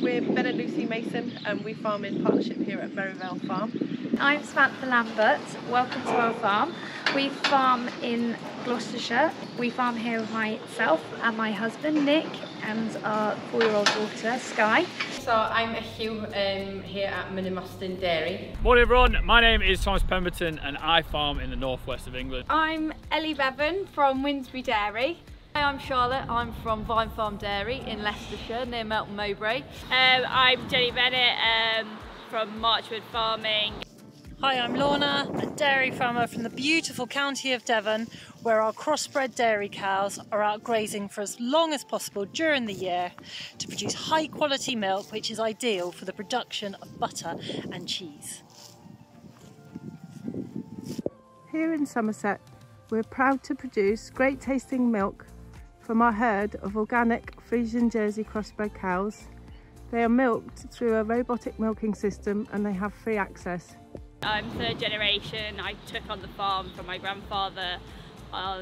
We're Ben and Lucy Mason and we farm in partnership here at Merrimilk Farm. I'm Samantha Lambert, welcome to our farm. We farm in Gloucestershire. We farm here with myself and my husband Nick and our 4-year-old daughter Skye. So I'm Hugh here at Mynydd Mostyn Dairy. Morning everyone, my name is Thomas Pemberton and I farm in the northwest of England. I'm Ellie Bevan from Winsbury Dairy. Hi, I'm Charlotte, I'm from Vine Farm Dairy in Leicestershire near Melton Mowbray. I'm Jenny Bennett from Marchwood Farming. Hi, I'm Lorna, a dairy farmer from the beautiful county of Devon, where our crossbred dairy cows are out grazing for as long as possible during the year to produce high quality milk, which is ideal for the production of butter and cheese. Here in Somerset, we're proud to produce great tasting milk from our herd of organic Frisian Jersey crossbred cows. They are milked through a robotic milking system and they have free access. I'm third generation. I took on the farm from my grandfather on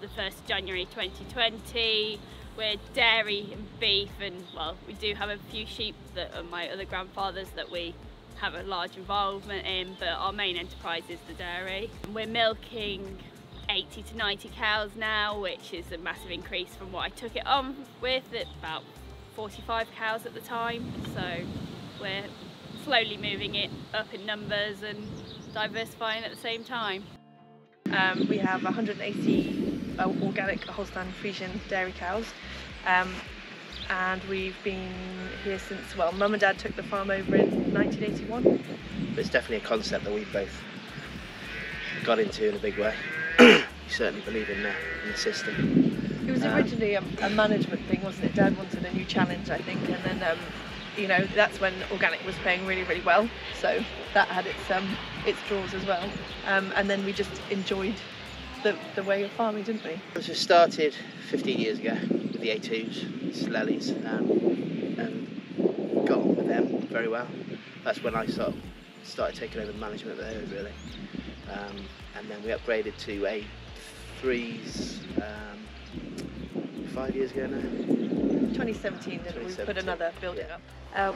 the 1st of January 2020. We're dairy and beef, and well, we do have a few sheep that are my other grandfather's that we have a large involvement in, but our main enterprise is the dairy. We're milking 80 to 90 cows now, which is a massive increase from what I took it on with. It's about 45 cows at the time, so we're slowly moving it up in numbers and diversifying at the same time. We have 180 organic Holstein Friesian dairy cows, and we've been here since, well, Mum and Dad took the farm over in 1981. It's definitely a concept that we've both got into in a big way. We certainly believe in the system. It was originally a management thing, wasn't it? Dad wanted a new challenge, I think, and then you know, that's when organic was playing really, really well. So that had its draws as well. And then we just enjoyed the way of farming, didn't we? It was started 15 years ago with the A2s, Slellies, and got on with them very well. That's when I started taking over the management of the herd, really. And then we upgraded to A3s 5 years ago now. 2017, didn't we put another building up?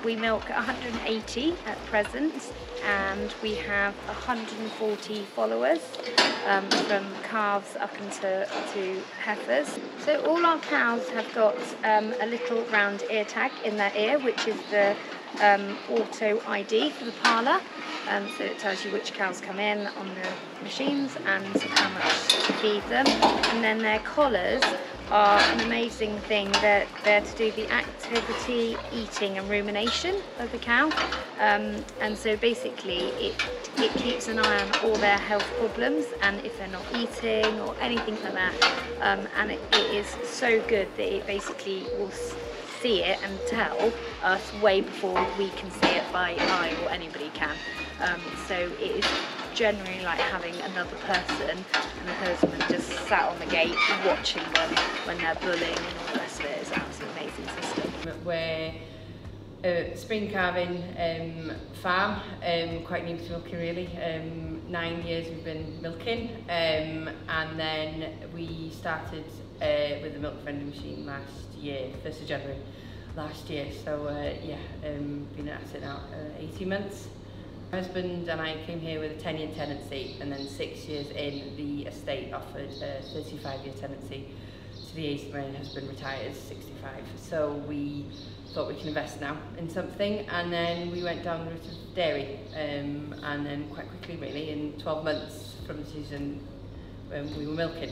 We milk 180 at present, and we have 140 followers from calves up into heifers. So all our cows have got a little round ear tag in their ear, which is the auto ID for the parlour. So it tells you which cows come in on the machines and how much to feed them. And then their collars are an amazing thing. They're there to do the activity, eating and rumination of the cow. And so basically it keeps an eye on all their health problems and if they're not eating or anything like that. And it is so good that it basically will see it and tell us way before we can see it by eye or anybody can. So it is generally like having another person and a herdsman just sat on the gate watching them when they're bullying and all the rest of it. It's an absolutely amazing system. We're a spring calving farm, quite new to milking really. 9 years we've been milking, and then we started with the milk vending machine last year, 1st of January last year. So yeah, been at it now 18 months. My husband and I came here with a 10-year tenancy, and then 6 years in, the estate offered a 35-year tenancy to the age that my husband retired, 65. So we thought we can invest now in something, and then we went down the route of dairy, and then quite quickly really, in 12 months from the season when we were milking,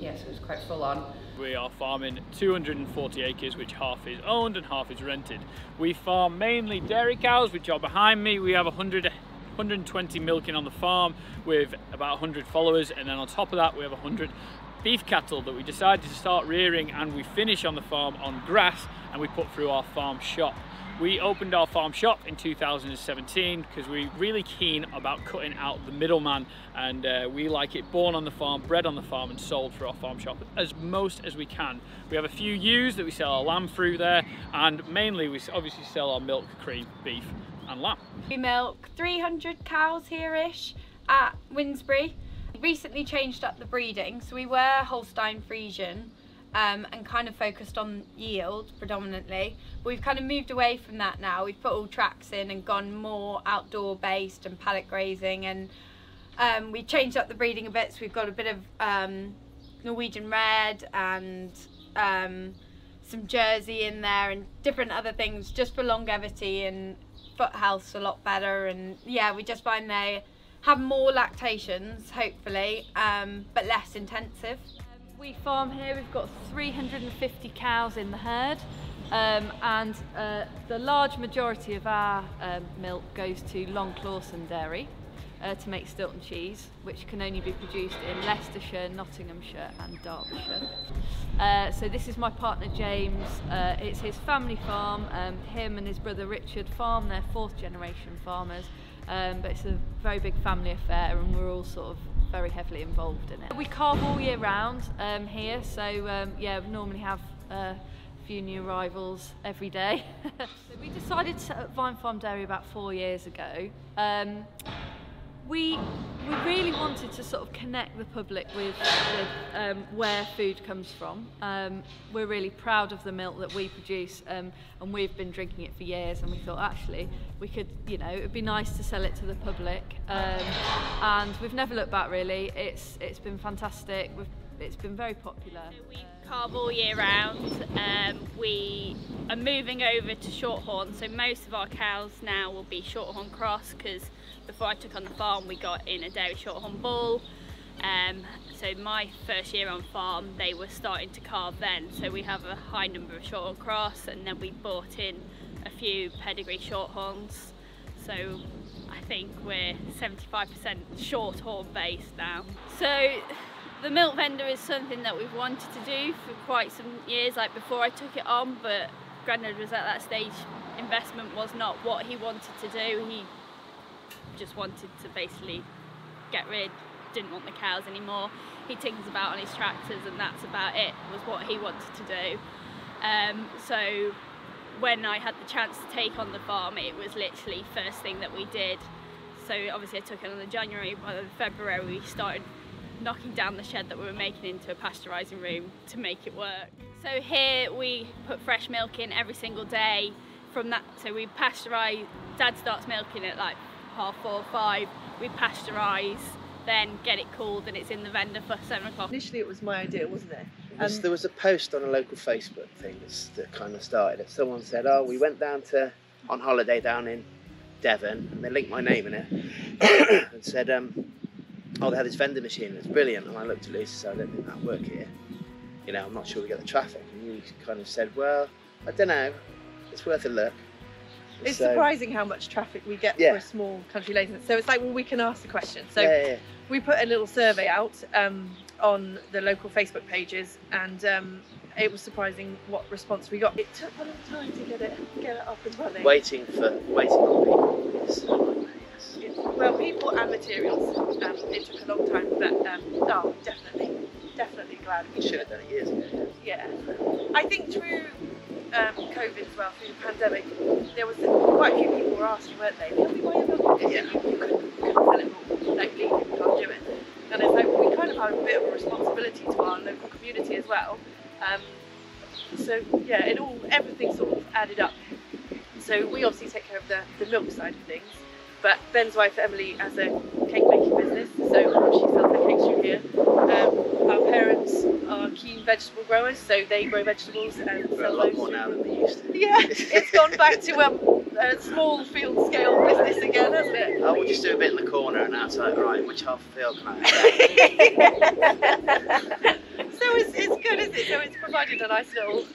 yeah, so it was quite full on. We are farming 240 acres, which half is owned and half is rented. We farm mainly dairy cows, which are behind me. We have 120 milking on the farm with about 100 followers, and then on top of that we have 100 beef cattle that we decided to start rearing, and we finish on the farm on grass and we put through our farm shop. We opened our farm shop in 2017 because we're really keen about cutting out the middleman, and we like it born on the farm, bred on the farm and sold through our farm shop as most as we can. We have a few ewes that we sell our lamb through there, and mainly we obviously sell our milk, cream, beef and lamb. We milk 300 cows here-ish at Winsbury. We recently changed up the breeding, so we were Holstein Friesian and kind of focused on yield predominantly. But we've kind of moved away from that now. We've put all tracks in and gone more outdoor based and paddock grazing, and we changed up the breeding a bit, so we've got a bit of Norwegian Red and some Jersey in there and different other things just for longevity and foot health's a lot better. And yeah, we just find they have more lactations hopefully, but less intensive. We farm here, we've got 350 cows in the herd, and the large majority of our milk goes to Long Clawson Dairy to make Stilton cheese, which can only be produced in Leicestershire, Nottinghamshire and Derbyshire. So this is my partner James, it's his family farm. Him and his brother Richard farm, they're fourth generation farmers, but it's a very big family affair and we're all sort of very heavily involved in it. We calve all year round here, so yeah, we normally have a few new arrivals every day. So we decided to set up Vine Farm Dairy about 4 years ago. We really wanted to sort of connect the public with where food comes from. We're really proud of the milk that we produce, and we've been drinking it for years, and we thought actually we could, you know, it'd be nice to sell it to the public, and we've never looked back really. It's been fantastic. It's been very popular. We calve all year round. We are moving over to Shorthorn, so most of our cows now will be Shorthorn cross, because before I took on the farm we got in a dairy Shorthorn bull. So my first year on farm they were starting to calve then, so we have a high number of Shorthorn cross, and then we bought in a few pedigree Shorthorns. So I think we're 75% Shorthorn based now. So the milk vendor is something that we've wanted to do for quite some years, like before I took it on, but Grandad was at that stage, investment was not what he wanted to do. He just wanted to basically get rid, didn't want the cows anymore. He tinkers about on his tractors and that's about it, was what he wanted to do. So when I had the chance to take on the farm, it was literally first thing that we did. So obviously I took it on in January, by February we started knocking down the shed that we were making into a pasteurising room to make it work. So here we put fresh milk in every single day from that, so we pasteurise. Dad starts milking at like 4:30, 5, we pasteurise, then get it cooled and it's in the vendor for 7 o'clock. Initially it was my idea, wasn't it? There was a post on a local Facebook thing that kind of started it. Someone said, oh, we went down on holiday down in Devon, and they linked my name in it and said, oh, they had this vending machine and it's brilliant. And I looked at Lucy and said, I don't think that'll work here. You know, I'm not sure we get the traffic. And you kind of said, well, I don't know, it's worth a look. It's surprising how much traffic we get for a small country lane. So it's like, well, we can ask the question. So we put a little survey out on the local Facebook pages, and it was surprising what response we got. It took a long time to get it up and running. Waiting on people. Well, people and materials, it took a long time, but oh, definitely glad we should have done it years ago. Yeah, I think through COVID as well, through the pandemic, there was quite a few people were asking, weren't they? Can we buy your milk? Yeah. You couldn't sell it more, like legally, you can't do it. And it's like we kind of have a bit of a responsibility to our local community as well. So yeah, everything sort of added up. So we obviously take care of the milk side of things. But Ben's wife, Emily, has a cake-making business, so she sells her cakes through here. Our parents are keen vegetable growers, so they grow vegetables and sell those. A lot more now than they used to. Yeah, it's gone back to a small field-scale business again, hasn't it? Oh, we'll just do a bit in the corner and outside, right, which half of the field can I have? So it's good, isn't it? So it's provided a nice little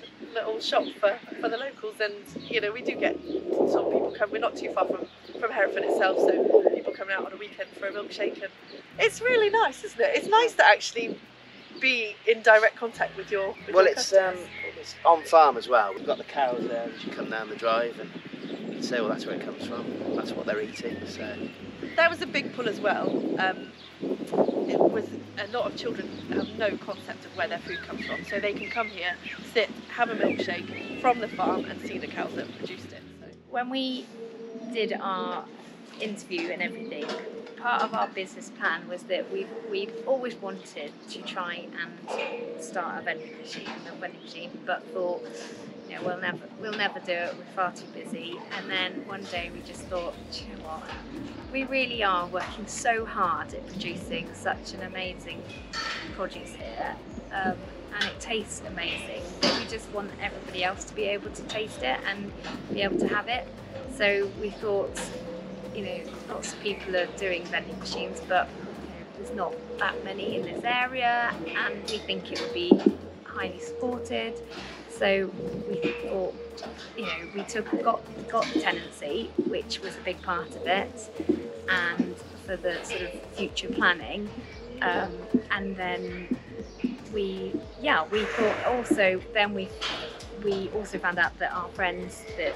shop for the locals, and you know, we do get sort of people come, we're not too far from Hereford itself, so people coming out on a weekend for a milkshake, and it's really nice, isn't it? It's nice to actually be in direct contact with your it's on farm as well. We've got the cows there, which you come down the drive and you can say, well, that's where it comes from, that's what they're eating. So that was a big pull as well. It was a lot of children have no concept of where their food comes from, so they can come here, sit, have a milkshake from the farm and see the cows that produced it. So when we did our interview and everything, part of our business plan was that we've always wanted to try and start a vending machine, but thought, you know, we'll never do it. We're far too busy. And then one day we just thought, do you know what? We really are working so hard at producing such an amazing produce here, and it tastes amazing. We just want everybody else to be able to taste it and be able to have it. So we thought, you know, lots of people are doing vending machines, but there's not that many in this area, and we think it would be highly supported. So we thought, you know, we got the tenancy, which was a big part of it, and for the sort of future planning, and then we thought also then we also found out that our friends that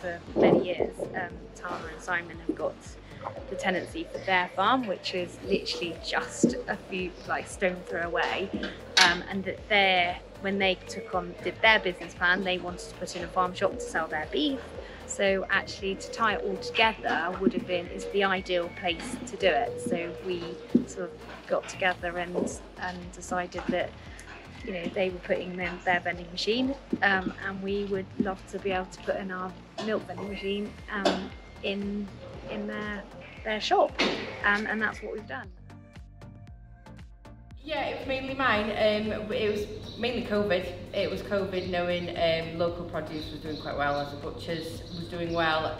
for many years, Tara and Simon, have got the tenancy for their farm, which is literally just a few stone throw away, and that when they did their business plan, they wanted to put in a farm shop to sell their beef. So actually, to tie it all together is the ideal place to do it. So we sort of got together and decided that, you know, they were putting in their vending machine, and we would love to be able to put in our milk vending machine in their shop, and that's what we've done. Yeah, it was mainly mine. It was mainly COVID. It was COVID, knowing local produce was doing quite well, as a butcher's was doing well.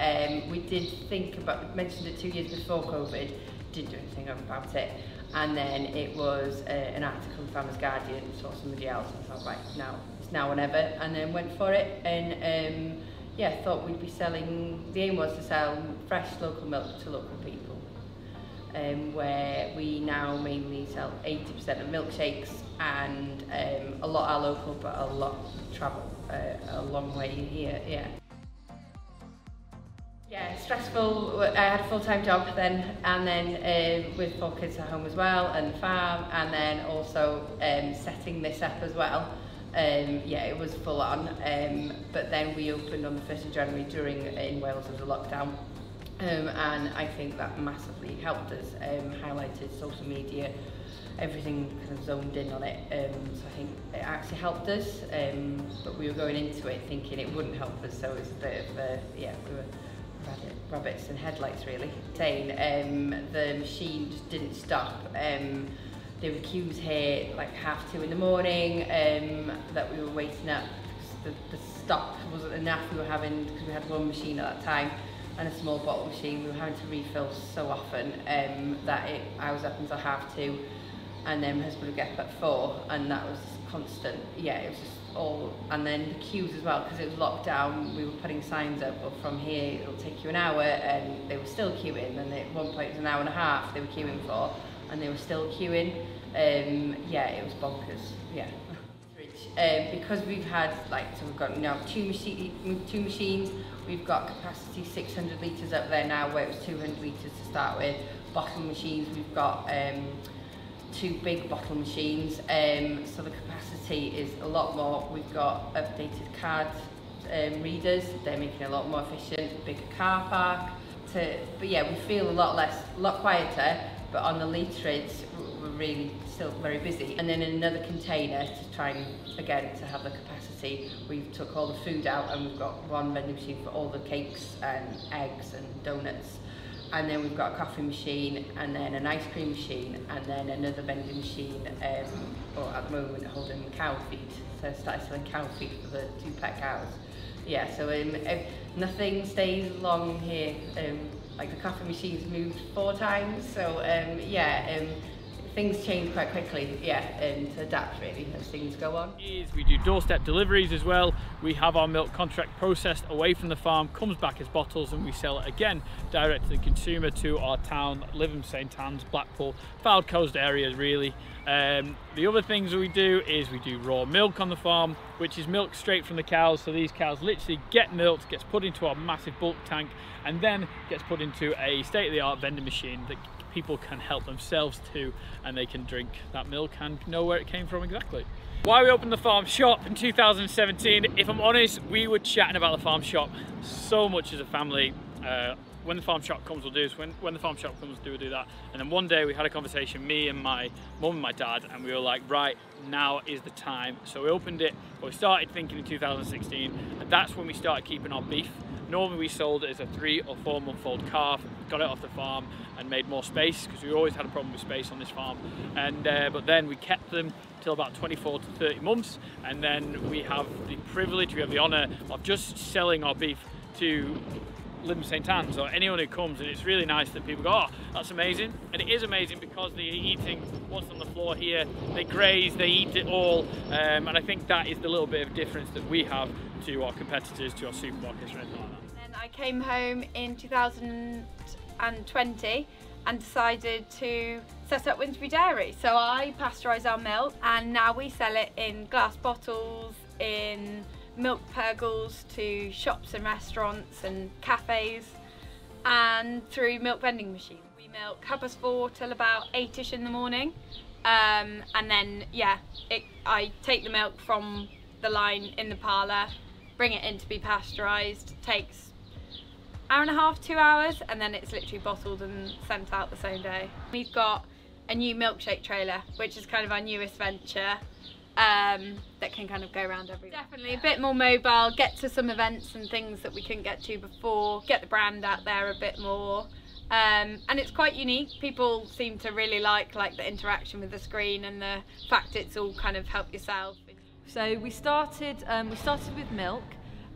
We did think about, we mentioned it 2 years before COVID, didn't do anything about it. And then it was an article in Farmer's Guardian, saw somebody else, and thought, right, now it's now or never, and then went for it. And yeah, thought we'd be selling, the aim was to sell fresh local milk to local people, where we now mainly sell 80% of milkshakes, and a lot are local, but a lot travel a long way here, yeah. Yeah, stressful. I had a full-time job then, and then with 4 kids at home as well, and the farm, and then also setting this up as well. Yeah, it was full on, but then we opened on the 1st of January in Wales as a lockdown, and I think that massively helped us, highlighted social media, everything kind of zoned in on it, so I think it actually helped us, but we were going into it thinking it wouldn't help us, so it was a bit of a, yeah, we were rabbits and headlights really. The machine just didn't stop. There were queues here like 2:30 in the morning that we were waiting at. The stock wasn't enough. We were having, because we had one machine at that time and a small bottle machine, we were having to refill so often that I was up until 2:30, and then my husband would get up at 4, and that was constant. Yeah, it was just all, and then the queues as well, because it was locked down. We were putting signs up, well, from here it'll take you an hour, and they were still queuing, and at one point it was an hour and a half they were queuing for, and they were still queuing. Yeah, it was bonkers, yeah. Because we've had, so we've got now two machines, we've got capacity 600 litres up there now, where it was 200 litres to start with. Bottle machines, we've got 2 big bottle machines, so the capacity is a lot more. We've got updated card readers, they're making it a lot more efficient, bigger car park. But yeah, we feel a lot quieter, but on the litres we're really still very busy. And then in another container to try and, again, to have the capacity, we've took all the food out, and we've got one vending machine for all the cakes and eggs and donuts. And then we've got a coffee machine, and then an ice cream machine, and then another vending machine, or at the moment holding cow feed. So I started selling cow feed for the 2-pet cows. Yeah, so nothing stays long here. Like the coffee machine's moved 4 times, so yeah, things change quite quickly, yeah, to adapt really as things go on. We do doorstep deliveries as well. We have our milk contract processed away from the farm, comes back as bottles, and we sell it again direct to the consumer to our town, Lytham St Anne's, Blackpool, Fylde Coast areas really. The other things we do is we do raw milk on the farm, which is milk straight from the cows. So these cows literally get milked, gets put into our massive bulk tank, and then gets put into a state-of-the-art vending machine that people can help themselves to, and they can drink that milk and know where it came from exactly. Why we opened the farm shop in 2017, if I'm honest, we were chatting about the farm shop so much as a family when the farm shop comes, we'll do this. When the farm shop comes, we'll do that. And then one day we had a conversation, me and my mum and my dad, and we were like, right, now is the time. So we opened it, or we started thinking in 2016, and that's when we started keeping our beef. Normally we sold it as a 3 or 4 month old calf, got it off the farm and made more space, because we always had a problem with space on this farm. And but then we kept them till about 24 to 30 months, and then we have the privilege, we have the honour of just selling our beef to Lytham St Anne's or anyone who comes, and it's really nice that people go, oh, that's amazing. And it is amazing because they're eating what's on the floor here, they graze, they eat it all, and I think that is the little bit of difference that we have to our competitors, to our supermarkets or anything like that. And then I came home in 2020 and decided to set up Winsbury Dairy. So I pasteurise our milk, and now we sell it in glass bottles, in milk pergles to shops and restaurants and cafes, and through milk vending machines. We milk Hubbers 4 till about 8ish in the morning, and then yeah, I take the milk from the line in the parlour, bring it in to be pasteurised, takes hour and a half, 2 hours, and then it's literally bottled and sent out the same day. We've got a new milkshake trailer, which is kind of our newest venture, that can kind of go around everywhere. Definitely a bit more mobile, get to some events and things that we couldn't get to before, get the brand out there a bit more, and it's quite unique. People seem to really like the interaction with the screen and the fact it's all kind of help yourself. So we started with milk,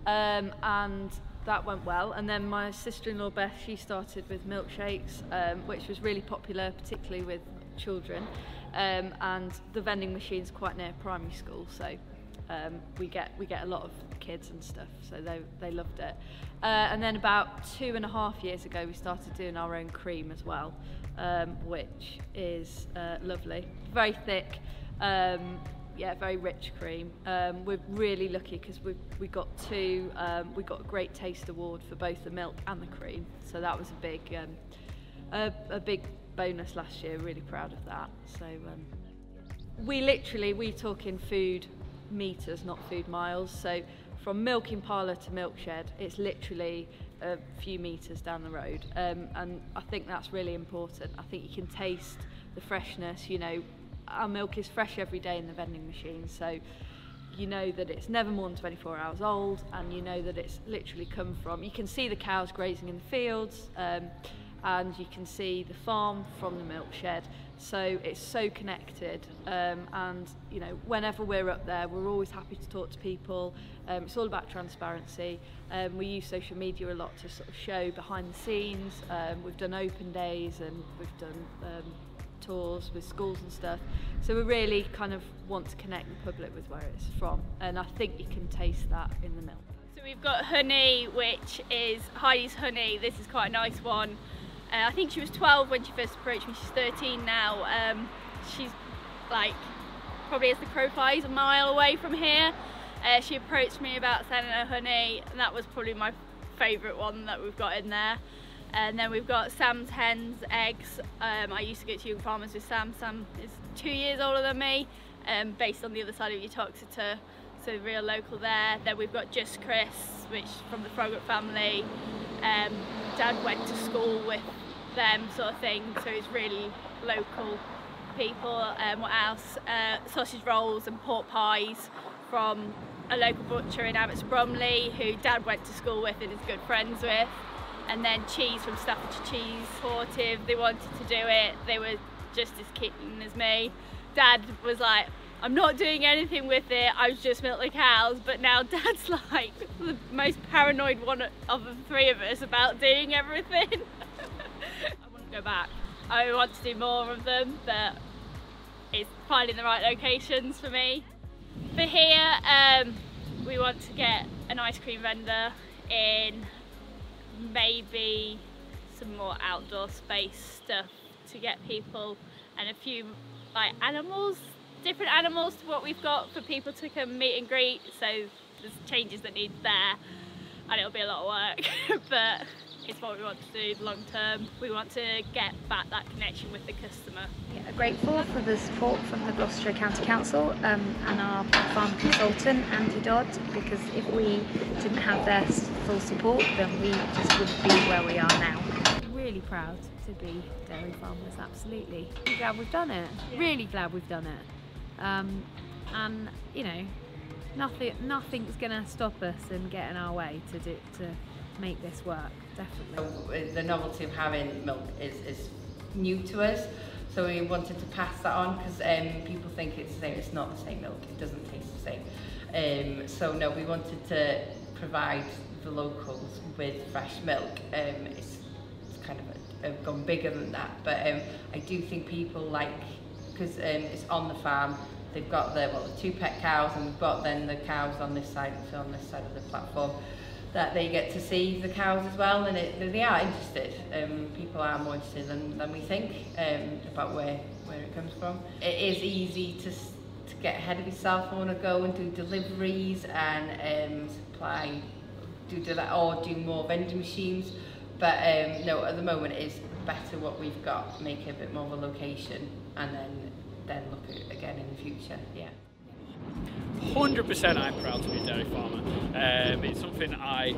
and that went well, and then my sister-in-law Beth, she started with milkshakes, which was really popular, particularly with children, and the vending machine's quite near primary school, so we get a lot of kids and stuff, so they loved it. And then about 2.5 years ago we started doing our own cream as well, which is lovely, very thick, yeah, very rich cream. We're really lucky because we got a great taste award for both the milk and the cream, so that was a big bonus last year. Really proud of that. So we talk in food meters, not food miles. So from milking parlour to milk shed, it's literally a few meters down the road, and I think that's really important. I think you can taste the freshness. You know, our milk is fresh every day in the vending machine, so you know that it's never more than 24 hours old, and you know that it's literally come from, you can see the cows grazing in the fields, and you can see the farm from the milk shed, so it's so connected, and you know, whenever we're up there we're always happy to talk to people. It's all about transparency. We use social media a lot to sort of show behind the scenes. We've done open days and we've done tours with schools and stuff, so we really kind of want to connect the public with where it's from, and I think you can taste that in the milk. So we've got honey, which is Heidi's honey. This is quite a nice one. I think she was 12 when she first approached me, she's 13 now. She's like probably, as the crow flies, a mile away from here. She approached me about selling her honey, and that was probably my favourite one that we've got in there. And then we've got Sam's hens eggs. I used to go to Young Farmers with Sam. Sam is 2 years older than me, based on the other side of Uttoxeter, so real local there. Then we've got Just Chris, which from the Froggatt family. Dad went to school with them, sort of thing, so it's really local people. What else? Sausage rolls and pork pies from a local butcher in Abbots Bromley, who Dad went to school with and is good friends with. And then cheese from Staffordshire Cheese Sportive. They wanted to do it, they were just as keen as me. Dad was like, I'm not doing anything with it, I was just milking the cows, but now Dad's like the most paranoid one of the three of us about doing everything. I want to go back, I want to do more of them, but it's finding the right locations for me. For here, we want to get an ice cream vendor in, maybe some more outdoor space stuff to get people, and a few like animals, different animals to what we've got, for people to come meet and greet, so there's changes that need there, and it'll be a lot of work but it's what we want to do long term. We want to get back that connection with the customer. Yeah, grateful for the support from the Gloucestershire County Council, and our farm consultant Andy Dodd, because if we didn't have their full support, then we just wouldn't be where we are now. Really proud to be dairy farmers, absolutely. I'm glad we've done it, yeah. Really glad we've done it. And you know, nothing's gonna stop us and get in our way to make this work, definitely. The novelty of having milk is new to us, so we wanted to pass that on because people think it's the same. It's not the same milk, it doesn't taste the same. So no, we wanted to provide the locals with fresh milk. It's kind of gone bigger than that, but I do think people like, because it's on the farm. They've got the two pet cows, and we've got then the cows on this side, so on this side of the platform, that they get to see the cows as well, and they are interested. People are more interested than we think about where it comes from. It is easy to get ahead of yourself. I want to go and do deliveries and do more vending machines, but no, at the moment it's better what we've got. Make it a bit more of a location, and then look at it again in the future, yeah. 100% I'm proud to be a dairy farmer. It's something I'm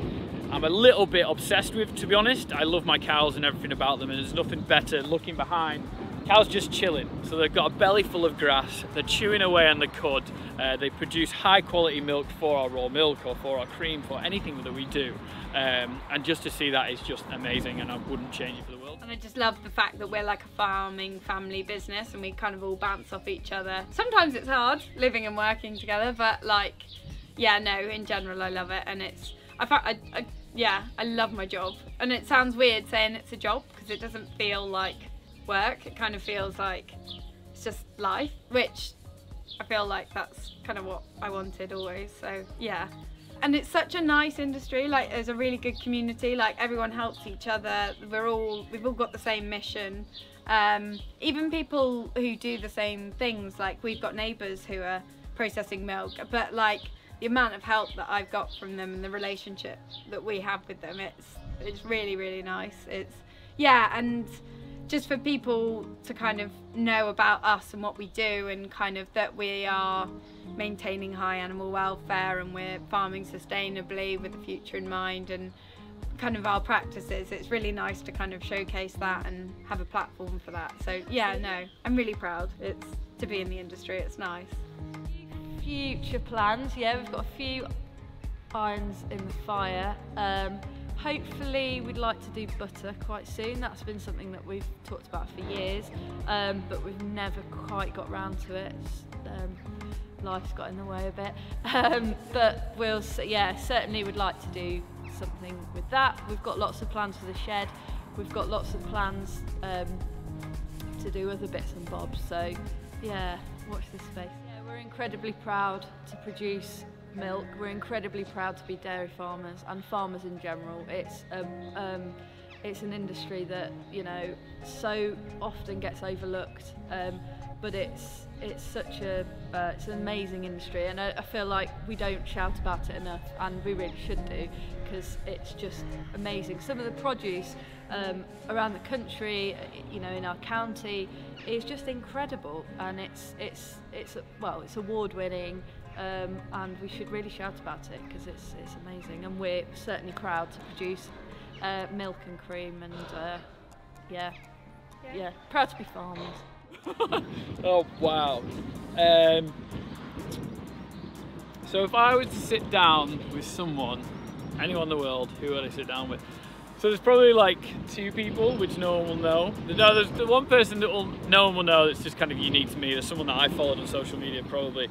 a little bit obsessed with, to be honest. I love my cows and everything about them, and there's nothing better looking behind. Cows just chilling, so they've got a belly full of grass, they're chewing away on the cud, they produce high quality milk for our raw milk or for our cream, for anything that we do, and just to see that is just amazing, and I wouldn't change it for the world. And I just love the fact that we're like a farming family business and we kind of all bounce off each other. Sometimes it's hard living and working together, but like, yeah, no, in general I love it, and it's, I love my job. And it sounds weird saying it's a job because it doesn't feel like work, it kind of feels like it's just life, which I feel like that's kind of what I wanted always, so yeah. And it's such a nice industry, like there's a really good community, like everyone helps each other, we've all got the same mission. Even people who do the same things, like we've got neighbours who are processing milk, but like the amount of help that I've got from them and the relationship that we have with them, it's really, really nice. It's, yeah, and just for people to kind of know about us and what we do, and kind of that we are maintaining high animal welfare and we're farming sustainably with the future in mind and kind of our practices. It's really nice to kind of showcase that and have a platform for that. So yeah, no, I'm really proud to be in the industry, it's nice. Future plans, yeah, we've got a few irons in the fire. Hopefully we'd like to do butter quite soon. That's been something that we've talked about for years, but we've never quite got round to it. Life's got in the way a bit, but we'll see. Yeah, certainly would like to do something with that. We've got lots of plans for the shed. We've got lots of plans to do other bits and bobs, so yeah, watch this space. Yeah, we're incredibly proud to produce milk. We're incredibly proud to be dairy farmers and farmers in general. It's an industry that, you know, so often gets overlooked, but it's such a it's an amazing industry, and I feel like we don't shout about it enough, and we really should do, because it's just amazing. Some of the produce around the country, you know, in our county, is just incredible, and it's award-winning. And we should really shout about it because it's amazing, and we're certainly proud to produce milk and cream, and yeah, proud to be farmers. Oh wow! So if I were to sit down with anyone in the world, who would I sit down with? So there's probably like two people which no one will know. No, there's the one person that no one will know that's just kind of unique to me. There's someone that I followed on social media probably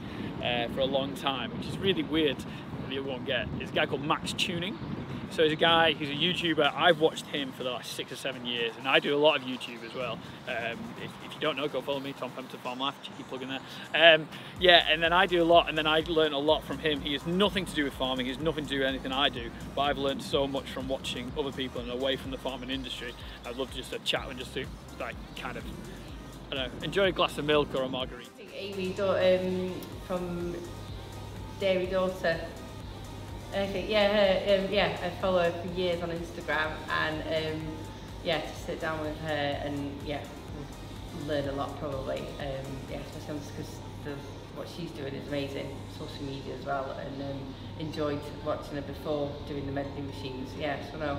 for a long time, which is really weird that you won't get. It's a guy called Max Tuning. So he's a YouTuber. I've watched him for the last 6 or 7 years, and I do a lot of YouTube as well. If you don't know, go follow me, Tom Pemberton Farm Life, cheeky plug in there. Yeah, and then I do a lot, and then I learn a lot from him. He has nothing to do with farming, he has nothing to do with anything I do, but I've learned so much from watching other people and away from the farming industry. I'd love to just chat and just do, like, kind of, I don't know, enjoy a glass of milk or a margarita. I think Amy from Dairy Daughter, I think, yeah, I follow her for years on Instagram, and yeah, to sit down with her and yeah, learn a lot probably, yeah, especially because what she's doing is amazing, social media as well, and enjoyed watching her before doing the mending machines. Yeah, so no,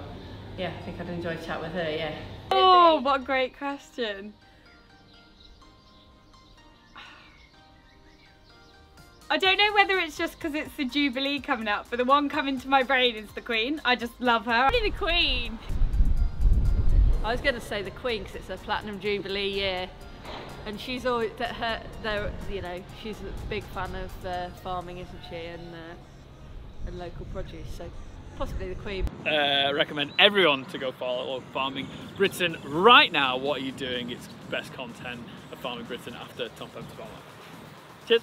yeah, I think I'd enjoy a chat with her, yeah. Oh, what a great question. I don't know whether it's just because it's the Jubilee coming up, but the one coming to my brain is the Queen. I just love her. The Queen! I was going to say the Queen because it's a Platinum Jubilee year, and she's always you know, she's a big fan of farming, isn't she, and local produce. So possibly the Queen. I recommend everyone to go follow Farming Britain right now. What are you doing? It's best content of Farming Britain after Tom Pemberton Farm Life. Cheers.